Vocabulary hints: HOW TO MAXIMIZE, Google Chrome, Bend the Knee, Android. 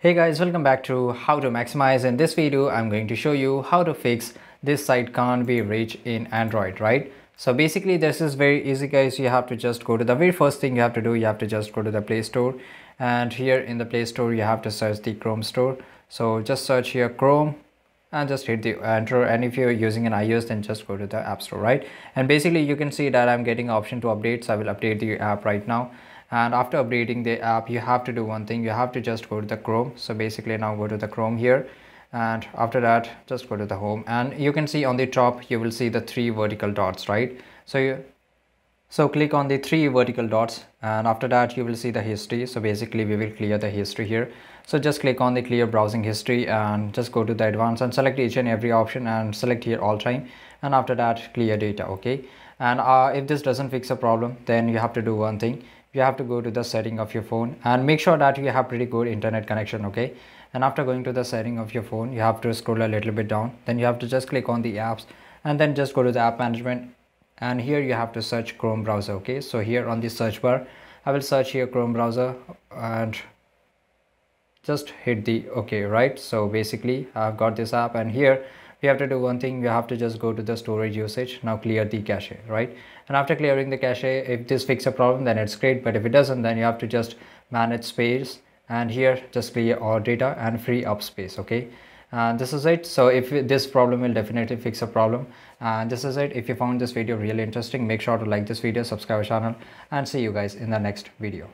Hey guys, welcome back to How to Maximize. In this video, I'm going to show you how to fix this site can't be reached in Android, right? So basically this is very easy guys. You have to just go to the very first thing you have to do. You have to just go to the Play Store, and here in the Play Store, you have to search the Chrome store. So just search here Chrome and just hit the enter. And if you're using an iOS, then just go to the App Store, right? And basically you can see that I'm getting option to update. So I will update the app right now. And after updating the app, you have to do one thing. You have to just go to the Chrome. So basically now go to the Chrome here, and after that just go to the home, and you can see on the top you will see the three vertical dots, right? So click on the three vertical dots, and after that you will see the history. So basically we will clear the history here. So just click on the clear browsing history and just go to the advanced and select each and every option and select here all time, and after that clear data. Okay, and if this doesn't fix a problem, then you have to do one thing. You have to go to the setting of your phone and make sure that you have pretty good internet connection, okay? And after going to the setting of your phone, you have to scroll a little bit down, then you have to just click on the apps, and then just go to the app management, and here you have to search Chrome browser. Okay, so here on the search bar I will search here Chrome browser and just hit the okay, right? So basically I've got this app, and here you have to do one thing. You have to just go to the storage usage, now clear the cache, right? And after clearing the cache, if this fixes a problem, then it's great, but if it doesn't, then you have to just manage space, and here just clear all data and free up space. Okay, and this is it. So if this problem will definitely fix a problem, and this is it. If you found this video really interesting, make sure to like this video, subscribe our channel, and see you guys in the next video.